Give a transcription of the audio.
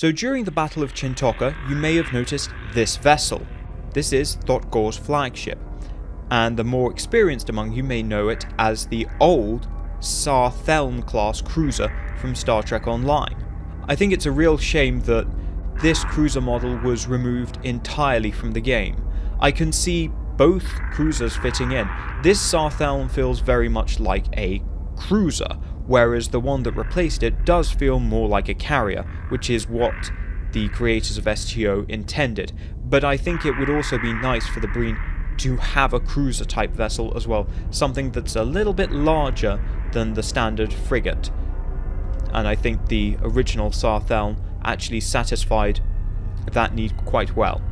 So during the Battle of Chintoka, you may have noticed this vessel. This is Thot-Gor's flagship, and the more experienced among you may know it as the old Sarr Theln class cruiser from Star Trek Online. I think it's a real shame that this cruiser model was removed entirely from the game. I can see both cruisers fitting in. This Sarr Theln feels very much like a cruiser, whereas the one that replaced it does feel more like a carrier, which is what the creators of STO intended. But I think it would also be nice for the Breen to have a cruiser type vessel as well, something that's a little bit larger than the standard frigate. And I think the original Sarr Theln actually satisfied that need quite well.